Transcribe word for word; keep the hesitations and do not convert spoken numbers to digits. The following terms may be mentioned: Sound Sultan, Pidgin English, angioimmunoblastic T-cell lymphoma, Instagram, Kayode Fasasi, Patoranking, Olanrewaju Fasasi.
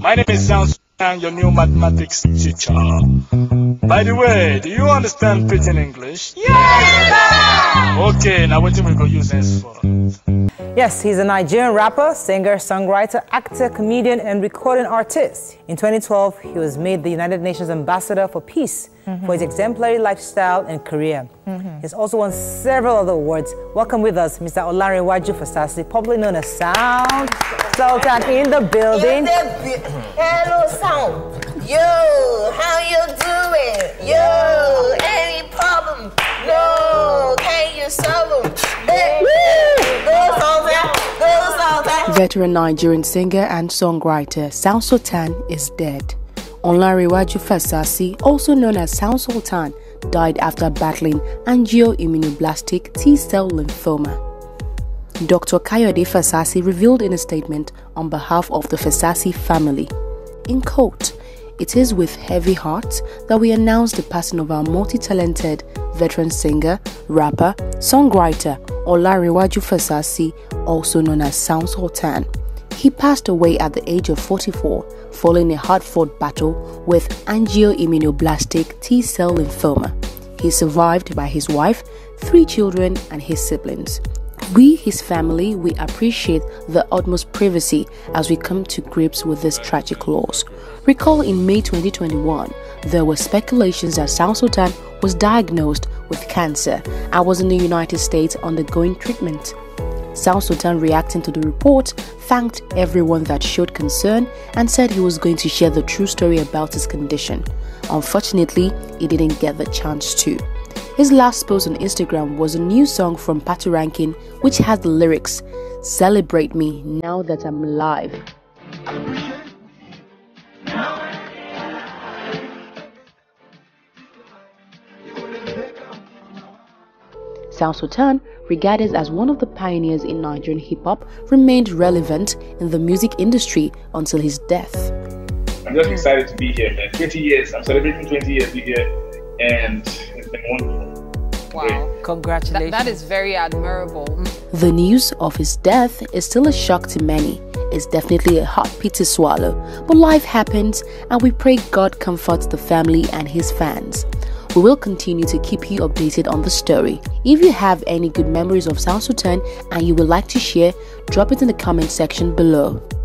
My name is Sound Sultan, your new mathematics teacher. By the way, do you understand Pidgin English? Yes, sir! Okay, now what do we go use this for? Yes, he's a Nigerian rapper, singer, songwriter, actor, comedian, and recording artist. In twenty twelve, he was made the United Nations Ambassador for Peace mm-hmm. for his exemplary lifestyle and career. Mm-hmm. He's also won several other awards. Welcome with us, Mister Olanrewaju Fasasi, popularly known as Sound Sultan in the building. In the bu Hello, Sound. Yo, how you doing? Yo, any problem? No, can you solve them? Veteran Nigerian singer and songwriter Sound Sultan is dead. Olanrewaju Fasasi, also known as Sound Sultan, died after battling angioimmunoblastic T-cell lymphoma. Doctor Kayode Fasasi revealed in a statement on behalf of the Fasasi family, in quote, "It is with heavy heart that we announce the passing of our multi-talented veteran singer, rapper, songwriter Olanrewaju Fasasi, also known as Sound Sultan. He passed away at the age of forty-four following a hard-fought battle with angioimmunoblastic T-cell lymphoma. He survived by his wife, three children, and his siblings. We, his family, we appreciate the utmost privacy as we come to grips with this tragic loss." Recall in May twenty twenty-one, there were speculations that Sound Sultan was diagnosed with cancer and was in the United States undergoing treatment. Sound Sultan, reacting to the report, thanked everyone that showed concern and said he was going to share the true story about his condition. Unfortunately, he didn't get the chance to. His last post on Instagram was a new song from Patoranking, which had the lyrics, "Celebrate me now that I'm alive." Sound Sultan, regarded as one of the pioneers in Nigerian hip-hop, remained relevant in the music industry until his death. I'm just excited to be here, man. twenty years, I'm celebrating twenty years here, and it's been wonderful. Wow, congratulations. That, that is very admirable. The news of his death is still a shock to many. It's definitely a hard pill to swallow, but life happens, and we pray God comforts the family and his fans. We will continue to keep you updated on the story. If you have any good memories of Sound Sultan and you would like to share, drop it in the comment section below.